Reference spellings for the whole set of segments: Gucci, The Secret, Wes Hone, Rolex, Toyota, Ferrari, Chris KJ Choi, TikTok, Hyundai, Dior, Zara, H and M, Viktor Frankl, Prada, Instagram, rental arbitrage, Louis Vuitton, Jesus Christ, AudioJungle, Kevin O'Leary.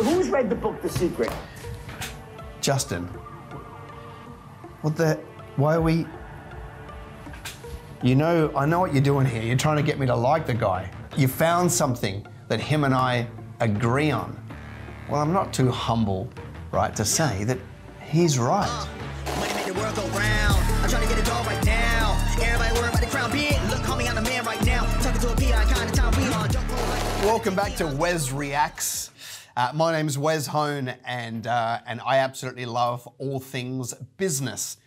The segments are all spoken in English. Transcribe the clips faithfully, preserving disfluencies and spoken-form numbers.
Who's read the book, The Secret? Justin. What the... Why are we... You know, I know what you're doing here. You're trying to get me to like the guy. You found something that him and I agree on. Well, I'm not too humble, right, to say that he's right. Money make the world go round. I'm trying to get it all right now. Everybody worried about the crown being. Look, call me on the man right now. Talking to a P I kind of time we on. Welcome back to Wes Reacts. Uh, my name's Wes Hone, and, uh, and I absolutely love all things business.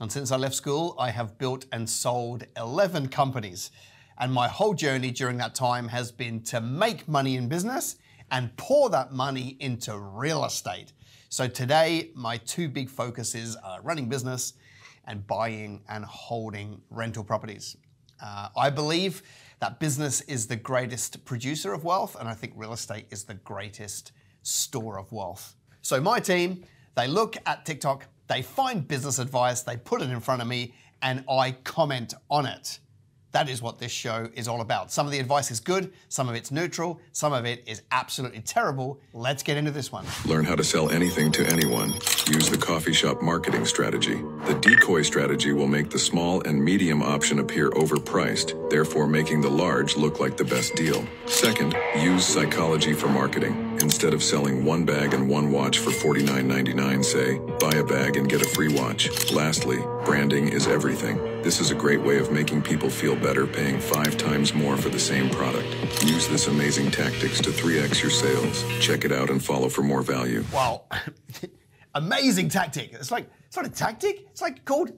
And since I left school, I have built and sold eleven companies. And my whole journey during that time has been to make money in business and pour that money into real estate. So today, my two big focuses are running business and buying and holding rental properties. Uh, I believe that business is the greatest producer of wealth, and I think real estate is the greatest store of wealth. So my team, they look at TikTok, they find business advice, they put it in front of me, and I comment on it. That is what this show is all about. Some of the advice is good, some of it's neutral, some of it is absolutely terrible. Let's get into this one. Learn how to sell anything to anyone. Use the coffee shop marketing strategy. The decoy strategy will make the small and medium option appear overpriced, therefore making the large look like the best deal. Second, use psychology for marketing. Instead of selling one bag and one watch for forty-nine ninety-nine, say, buy a bag and get a free watch. Lastly, branding is everything. This is a great way of making people feel better paying five times more for the same product. Use this amazing tactics to three X your sales. Check it out and follow for more value. Wow, amazing tactic. It's like, it's not a tactic, it's like called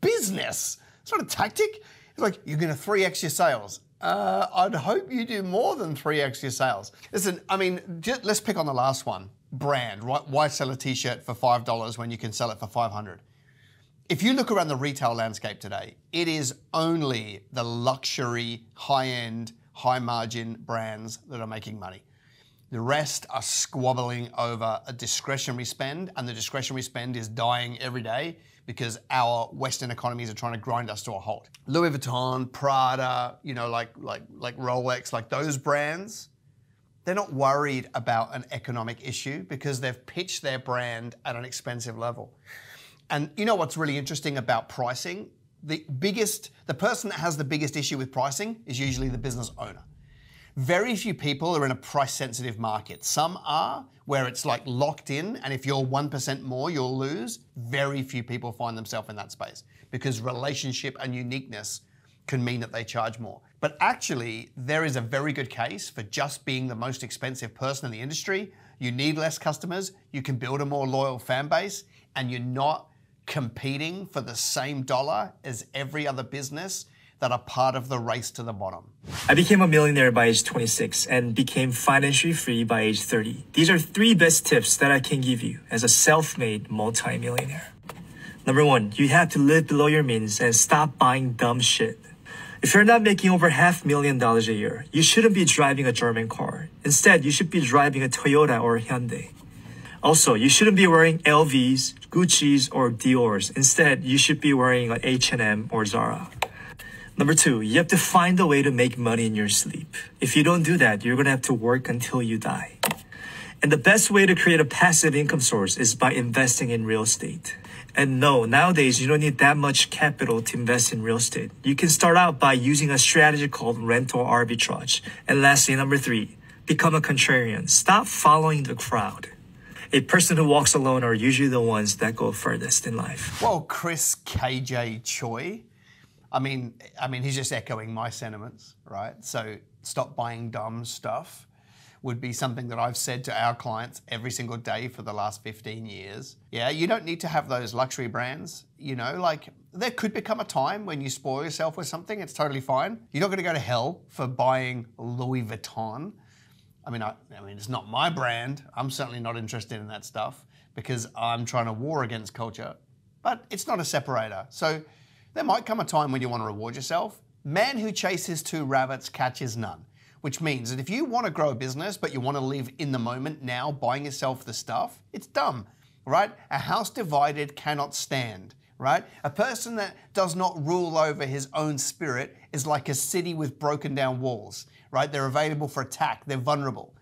business. It's not a tactic, it's like you're gonna three X your sales. Uh, I'd hope you do more than three X your sales. Listen, I mean, just, let's pick on the last one. Brand, right? Why sell a t-shirt for five dollars when you can sell it for five hundred? If you look around the retail landscape today, it is only the luxury, high-end, high-margin brands that are making money. The rest are squabbling over a discretionary spend, and the discretionary spend is dying every day because our Western economies are trying to grind us to a halt. Louis Vuitton, Prada, you know, like, like, like Rolex, like those brands, they're not worried about an economic issue because they've pitched their brand at an expensive level. And you know what's really interesting about pricing? The biggest, the person that has the biggest issue with pricing is usually the business owner. Very few people are in a price-sensitive market. Some are, where it's like locked in, and if you're one percent more, you'll lose. Very few people find themselves in that space because relationship and uniqueness can mean that they charge more. But actually, there is a very good case for just being the most expensive person in the industry. You need less customers, you can build a more loyal fan base, and you're not competing for the same dollar as every other business that are part of the race to the bottom. I became a millionaire by age twenty-six and became financially free by age thirty. These are three best tips that I can give you as a self-made multi-millionaire. Number one, you have to live below your means and stop buying dumb shit. If you're not making over half million dollars a year, you shouldn't be driving a German car. Instead, you should be driving a Toyota or a Hyundai. Also, you shouldn't be wearing L Vs, Gucci's, or Dior's. Instead, you should be wearing an H and M or Zara. Number two, you have to find a way to make money in your sleep. If you don't do that, you're gonna have to work until you die. And the best way to create a passive income source is by investing in real estate. And no, nowadays, you don't need that much capital to invest in real estate. You can start out by using a strategy called rental arbitrage. And lastly, number three, become a contrarian. Stop following the crowd. A person who walks alone are usually the ones that go furthest in life. Well, Chris K J Choi. I mean, I mean, he's just echoing my sentiments, right? So stop buying dumb stuff would be something that I've said to our clients every single day for the last fifteen years. Yeah, you don't need to have those luxury brands, you know, like there could become a time when you spoil yourself with something, it's totally fine. You're not gonna go to hell for buying Louis Vuitton. I mean, I, I mean, it's not my brand. I'm certainly not interested in that stuff because I'm trying to war against culture, but it's not a separator. So there might come a time when you want to reward yourself. Man who chases two rabbits catches none, which means that if you want to grow a business, but you want to live in the moment now, buying yourself the stuff, it's dumb, right? A house divided cannot stand, right? A person that does not rule over his own spirit is like a city with broken down walls, right? They're available for attack, they're vulnerable.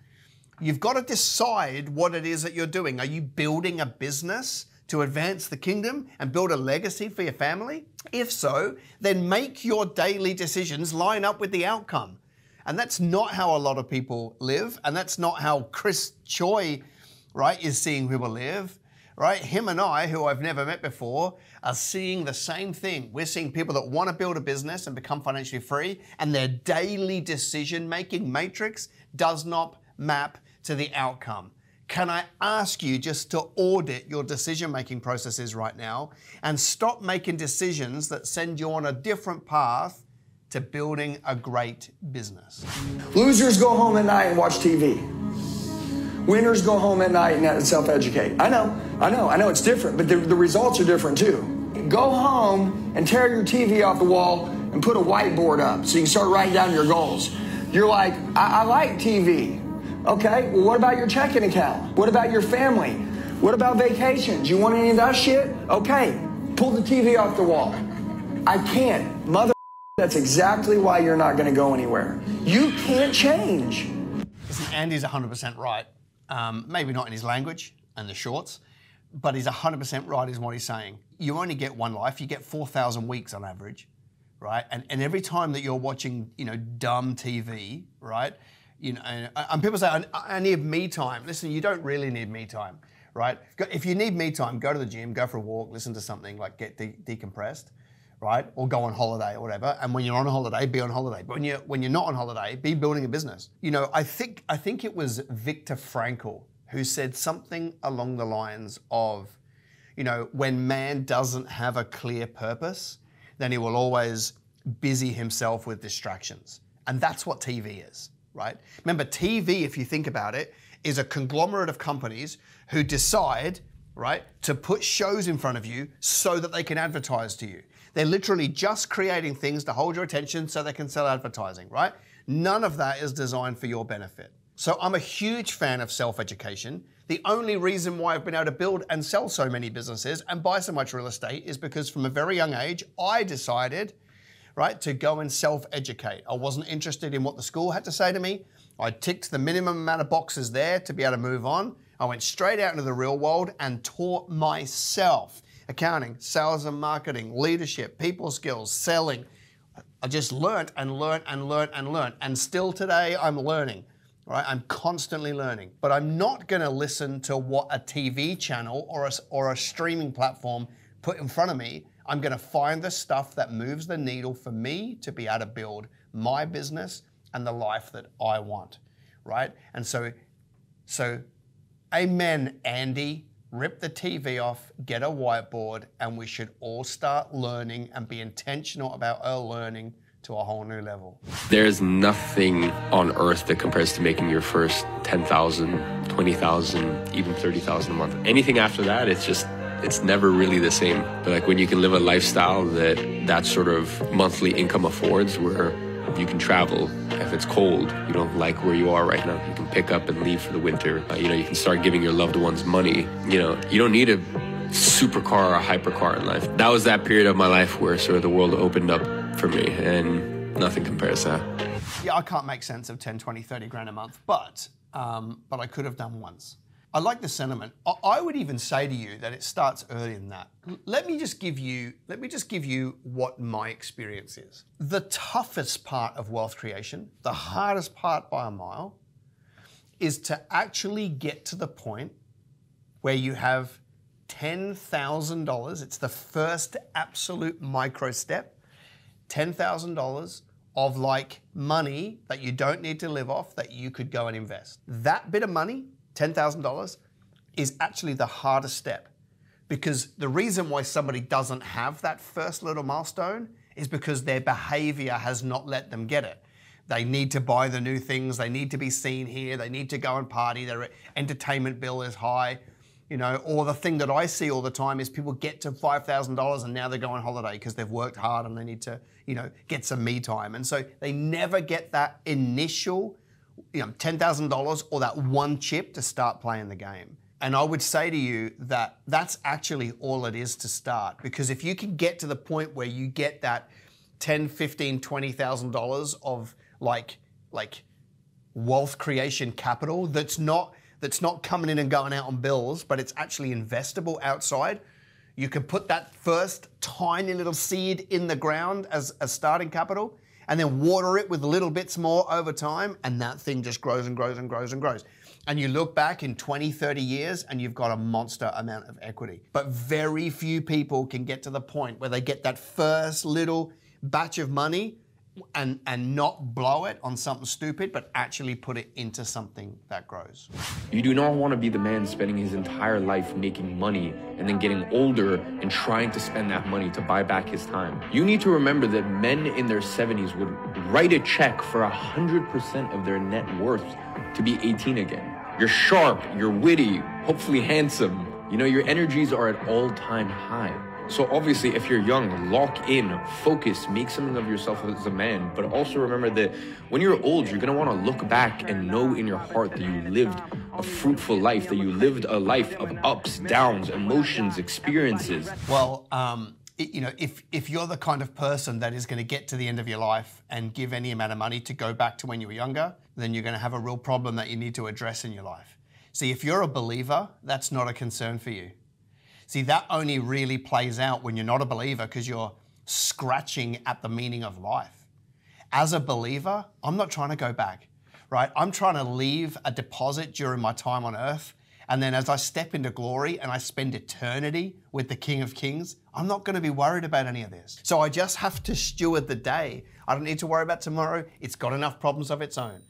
You've got to decide what it is that you're doing. Are you building a business to advance the kingdom and build a legacy for your family? If so, then make your daily decisions line up with the outcome. And that's not how a lot of people live, and that's not how Chris Choi, right, is seeing people live, right? Him and I, who I've never met before, are seeing the same thing. We're seeing people that want to build a business and become financially free, and their daily decision-making matrix does not map to the outcome. Can I ask you just to audit your decision-making processes right now and stop making decisions that send you on a different path to building a great business? Losers go home at night and watch T V. Winners go home at night and self-educate. I know, I know, I know it's different, but the, the results are different too. Go home and tear your T V off the wall and put a whiteboard up so you can start writing down your goals. You're like, I, I like T V. Okay, well, what about your checking account? What about your family? What about vacations? You want any of that shit? Okay, pull the T V off the wall. I can't. Mother, that's exactly why you're not going to go anywhere. You can't change. Listen, Andy's one hundred percent right. Um, maybe not in his language and the shorts, but he's one hundred percent right is what he's saying. You only get one life. You get four thousand weeks on average, right? And, and every time that you're watching, you know, dumb T V, right? You know, and people say, I need me time. Listen, you don't really need me time, right? If you need me time, go to the gym, go for a walk, listen to something, like get de decompressed, right? Or go on holiday or whatever. And when you're on holiday, be on holiday. But when you're, when you're not on holiday, be building a business. You know, I think, I think it was Viktor Frankl who said something along the lines of, you know, when man doesn't have a clear purpose, then he will always busy himself with distractions. And that's what T V is. Right? Remember, T V, if you think about it, is a conglomerate of companies who decide, right, to put shows in front of you so that they can advertise to you. They're literally just creating things to hold your attention so they can sell advertising, right? None of that is designed for your benefit. So I'm a huge fan of self-education. The only reason why I've been able to build and sell so many businesses and buy so much real estate is because from a very young age, I decided, right, to go and self-educate. I wasn't interested in what the school had to say to me. I ticked the minimum amount of boxes there to be able to move on. I went straight out into the real world and taught myself accounting, sales and marketing, leadership, people skills, selling. I just learnt and learnt and learnt and learnt. And still today I'm learning, right? I'm constantly learning, but I'm not gonna listen to what a T V channel or a, or a streaming platform put in front of me. I'm going to find the stuff that moves the needle for me to be able to build my business and the life that I want, right? And so, so, amen, Andy. Rip the T V off, get a whiteboard, and we should all start learning and be intentional about our learning to a whole new level. There's nothing on earth that compares to making your first ten thousand, twenty thousand, even thirty thousand a month. Anything after that, it's just, it's never really the same. But like when you can live a lifestyle that that sort of monthly income affords, where you can travel, if it's cold, you don't like where you are right now, you can pick up and leave for the winter. Uh, you know, you can start giving your loved ones money. You know, you don't need a supercar or a hypercar in life. That was that period of my life where sort of the world opened up for me, and nothing compares to that. Yeah, I can't make sense of ten, twenty, thirty grand a month, but, um, but I could have done once. I like the sentiment. I would even say to you that it starts earlier than that. Let me just give you, let me just give you what my experience is. The toughest part of wealth creation, the hardest part by a mile, is to actually get to the point where you have ten thousand dollars. It's the first absolute micro step, ten thousand dollars of like money that you don't need to live off that you could go and invest. That bit of money, ten thousand dollars, is actually the hardest step, because the reason why somebody doesn't have that first little milestone is because their behavior has not let them get it. They need to buy the new things. They need to be seen here. They need to go and party. Their entertainment bill is high, you know, or the thing that I see all the time is people get to five thousand dollars and now they go on holiday because they've worked hard and they need to, you know, get some me time. And so they never get that initial, you know, ten thousand dollars or that one chip to start playing the game. And I would say to you that that's actually all it is to start, because if you can get to the point where you get that ten, fifteen, twenty thousand dollars of like, like wealth creation capital that's not that's not coming in and going out on bills, but it's actually investable outside. You can put that first tiny little seed in the ground as a starting capital and then water it with little bits more over time, and that thing just grows and grows and grows and grows. And you look back in twenty, thirty years and you've got a monster amount of equity. But very few people can get to the point where they get that first little batch of money and, and not blow it on something stupid, but actually put it into something that grows. You do not want to be the man spending his entire life making money and then getting older and trying to spend that money to buy back his time. You need to remember that men in their seventies would write a check for one hundred percent of their net worth to be eighteen again. You're sharp, you're witty, hopefully handsome. You know, your energies are at all-time high. So obviously, if you're young, lock in, focus, make something of yourself as a man. But also remember that when you're old, you're gonna wanna look back and know in your heart that you lived a fruitful life, that you lived a life of ups, downs, emotions, experiences. Well, um, it, you know, if, if you're the kind of person that is gonna get to the end of your life and give any amount of money to go back to when you were younger, then you're gonna have a real problem that you need to address in your life. See, if you're a believer, that's not a concern for you. See, that only really plays out when you're not a believer, because you're scratching at the meaning of life. As a believer, I'm not trying to go back, right? I'm trying to leave a deposit during my time on earth. And then as I step into glory and I spend eternity with the King of Kings, I'm not going to be worried about any of this. So I just have to steward the day. I don't need to worry about tomorrow. It's got enough problems of its own.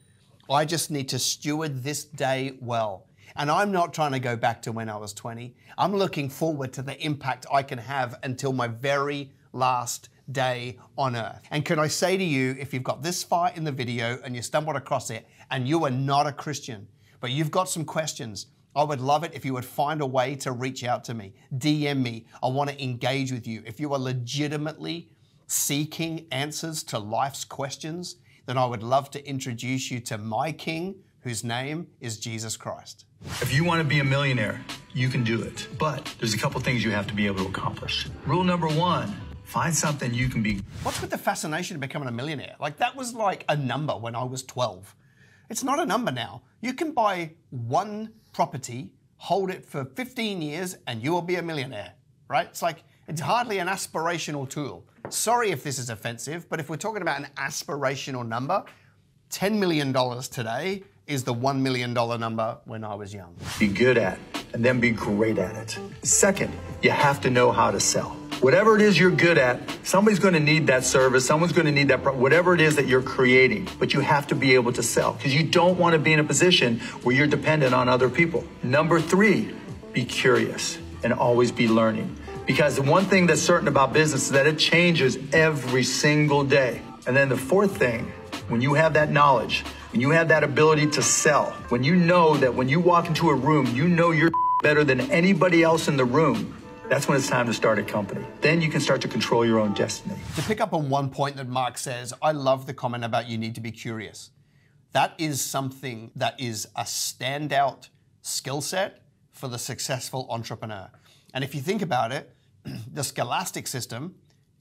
I just need to steward this day well. And I'm not trying to go back to when I was twenty. I'm looking forward to the impact I can have until my very last day on earth. And can I say to you, if you've got this far in the video and you stumbled across it and you are not a Christian, but you've got some questions, I would love it if you would find a way to reach out to me. D M me. I want to engage with you. If you are legitimately seeking answers to life's questions, then I would love to introduce you to my King, whose name is Jesus Christ. If you want to be a millionaire, you can do it. But there's a couple things you have to be able to accomplish. Rule number one, find something you can be. What's with the fascination of becoming a millionaire? Like, that was like a number when I was twelve. It's not a number now. You can buy one property, hold it for fifteen years, and you will be a millionaire, right? It's like, it's hardly an aspirational tool. Sorry if this is offensive, but if we're talking about an aspirational number, ten million dollars today is the one million dollar number when I was young. Be good at it, and then be great at it. Second, you have to know how to sell. Whatever it is you're good at, somebody's gonna need that service, someone's gonna need that, whatever it is that you're creating, but you have to be able to sell, because you don't wanna be in a position where you're dependent on other people. Number three, be curious and always be learning. Because the one thing that's certain about business is that it changes every single day. And then the fourth thing, when you have that knowledge, when you have that ability to sell, when you know that when you walk into a room, you know you're better than anybody else in the room, that's when it's time to start a company. Then you can start to control your own destiny. To pick up on one point that Mark says, I love the comment about you need to be curious. That is something that is a standout skill set for the successful entrepreneur. And if you think about it, the scholastic system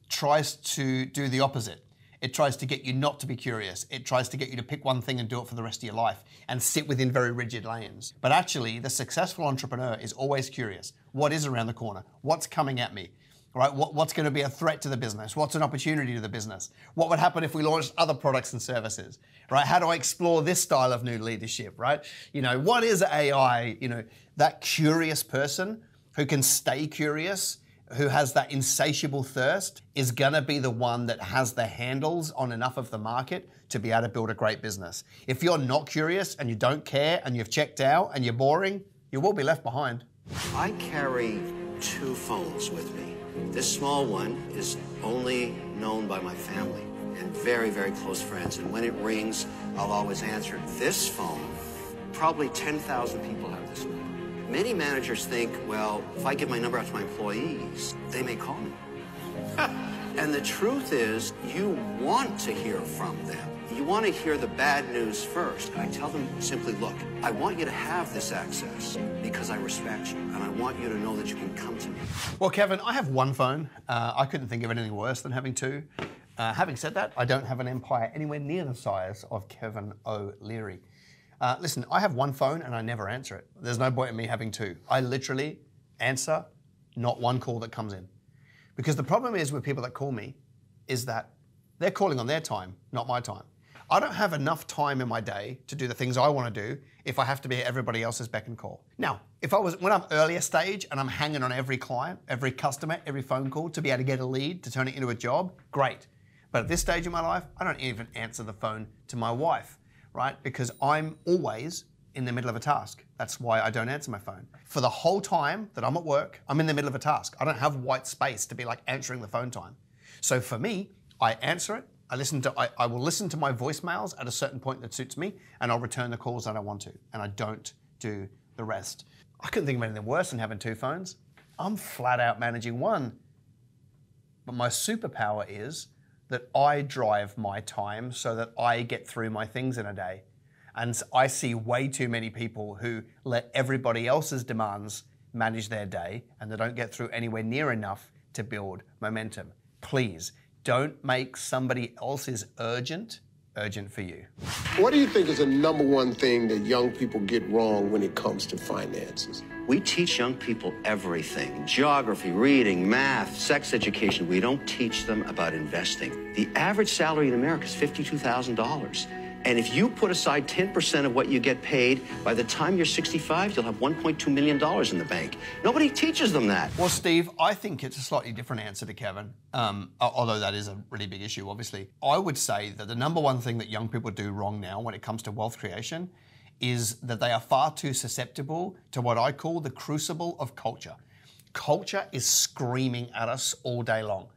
tries to do the opposite. It tries to get you not to be curious. It tries to get you to pick one thing and do it for the rest of your life and sit within very rigid lanes. But actually, the successful entrepreneur is always curious. What is around the corner? What's coming at me? Right? What, what's going to be a threat to the business? What's an opportunity to the business? What would happen if we launched other products and services? Right? How do I explore this style of new leadership? Right? You know, what is A I? You know, that curious person who can stay curious, who has that insatiable thirst, is gonna be the one that has the handles on enough of the market to be able to build a great business. If you're not curious and you don't care and you've checked out and you're boring, you will be left behind. I carry two phones with me. This small one is only known by my family and very, very close friends. And when it rings, I'll always answer it. This phone, probably ten thousand people have this one. Many managers think, well, if I give my number out to my employees, they may call me. And the truth is, you want to hear from them. You want to hear the bad news first. And I tell them simply, look, I want you to have this access because I respect you, and I want you to know that you can come to me. Well, Kevin, I have one phone. Uh, I couldn't think of anything worse than having two. Uh, having said that, I don't have an empire anywhere near the size of Kevin O'Leary. Uh, listen, I have one phone and I never answer it. There's no point in me having two. I literally answer not one call that comes in. Because the problem is with people that call me is that they're calling on their time, not my time. I don't have enough time in my day to do the things I want to do if I have to be at everybody else's beck and call. Now, if I was, when I'm earlier stage and I'm hanging on every client, every customer, every phone call to be able to get a lead, to turn it into a job, great. But at this stage in my life, I don't even answer the phone to my wife, right? Because I'm always in the middle of a task. That's why I don't answer my phone. For the whole time that I'm at work, I'm in the middle of a task. I don't have white space to be like answering the phone time. So for me, I answer it. I listen to, I, I will listen to my voicemails at a certain point that suits me, and I'll return the calls that I want to, and I don't do the rest. I couldn't think of anything worse than having two phones. I'm flat out managing one. But my superpower is that I drive my time so that I get through my things in a day. And I see way too many people who let everybody else's demands manage their day, and they don't get through anywhere near enough to build momentum. Please, don't make somebody else's urgent, urgent for you. What do you think is the number one thing that young people get wrong when it comes to finances? We teach young people everything. Geography, reading, math, sex education. We don't teach them about investing. The average salary in America is fifty-two thousand dollars. And if you put aside ten percent of what you get paid, by the time you're sixty-five, you'll have one point two million dollars in the bank. Nobody teaches them that. Well, Steve, I think it's a slightly different answer to Kevin, um, although that is a really big issue, obviously. I would say that the number one thing that young people do wrong now when it comes to wealth creation is that they are far too susceptible to what I call the crucible of culture. Culture is screaming at us all day long.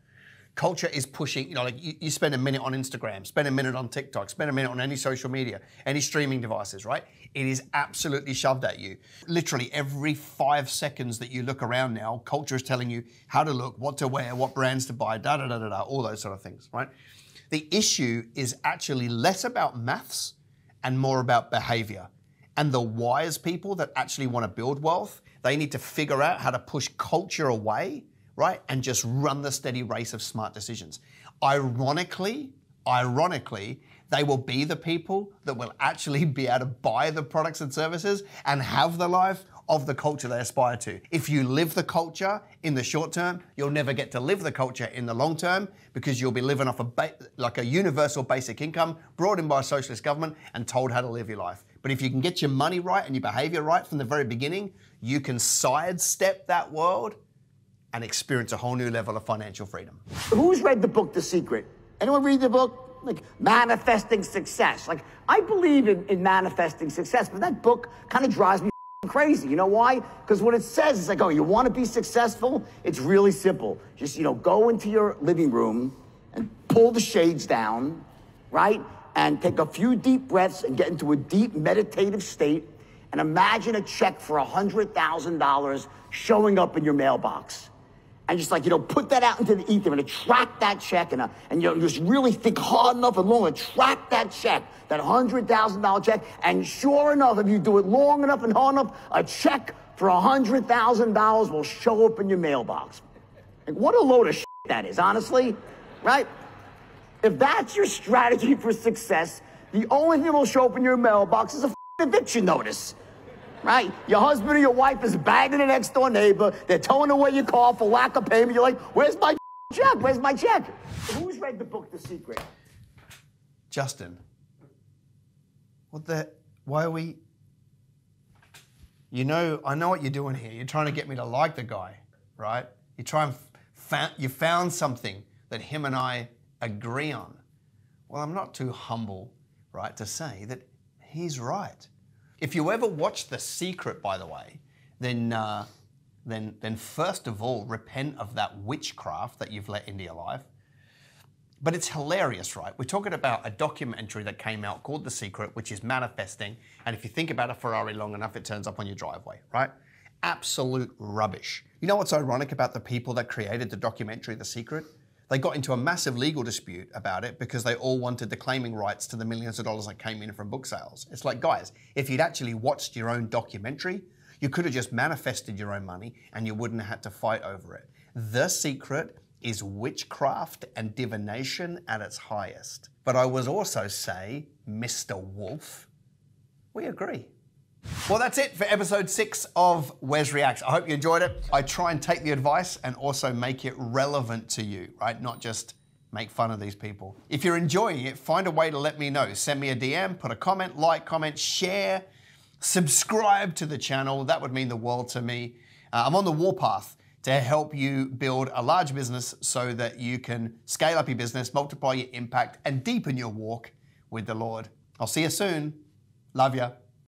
Culture is pushing, you know, like you, you spend a minute on Instagram, spend a minute on TikTok, spend a minute on any social media, any streaming devices, right? It is absolutely shoved at you. Literally every five seconds that you look around now, culture is telling you how to look, what to wear, what brands to buy, da da da da da, all those sort of things, right? The issue is actually less about maths and more about behavior. And the wise people that actually want to build wealth, they need to figure out how to push culture away, right? And just run the steady race of smart decisions. Ironically, ironically, they will be the people that will actually be able to buy the products and services and have the life of the culture they aspire to. If you live the culture in the short term, you'll never get to live the culture in the long term because you'll be living off a ba like a universal basic income brought in by a socialist government and told how to live your life. But if you can get your money right and your behavior right from the very beginning, you can sidestep that world and experience a whole new level of financial freedom. Who's read the book, The Secret? Anyone read the book? Like, manifesting success. Like, I believe in, in manifesting success, but that book kind of drives me crazy. You know why? Because what it says is like, oh, you want to be successful? It's really simple. Just, you know, go into your living room and pull the shades down, right? And take a few deep breaths and get into a deep meditative state and imagine a check for one hundred thousand dollars showing up in your mailbox. And just like, you know, put that out into the ether and attract that check and, uh, and you know, just really think hard enough and long, attract that check, that one hundred thousand dollar check. And sure enough, if you do it long enough and hard enough, a check for one hundred thousand dollars will show up in your mailbox. Like, what a load of shit that is, honestly, right? If that's your strategy for success, the only thing that will show up in your mailbox is a eviction notice. Right? Your husband or your wife is bagging the next door neighbor. They're towing away your car for lack of payment. You're like, where's my check? Where's my check? Who's read the book, The Secret? Justin. What the? Why are we? You know, I know what you're doing here. You're trying to get me to like the guy, right? You try and found, you found something that him and I agree on. Well, I'm not too humble, right, to say that he's right. If you ever watch The Secret, by the way, then, uh, then, then first of all, repent of that witchcraft that you've let into your life. But it's hilarious, right? We're talking about a documentary that came out called The Secret, which is manifesting. And if you think about a Ferrari long enough, it turns up on your driveway, right? Absolute rubbish. You know what's ironic about the people that created the documentary, The Secret? They got into a massive legal dispute about it because they all wanted the claiming rights to the millions of dollars that came in from book sales. It's like, guys, if you'd actually watched your own documentary, you could have just manifested your own money and you wouldn't have had to fight over it. The Secret is witchcraft and divination at its highest. But I would also say, Mister Wolf, we agree. Well, that's it for episode six of Wes Reacts. I hope you enjoyed it. I try and take the advice and also make it relevant to you, right? Not just make fun of these people. If you're enjoying it, find a way to let me know. Send me a D M, put a comment, like, comment, share, subscribe to the channel. That would mean the world to me. Uh, I'm on the warpath to help you build a large business so that you can scale up your business, multiply your impact, and deepen your walk with the Lord. I'll see you soon. Love ya.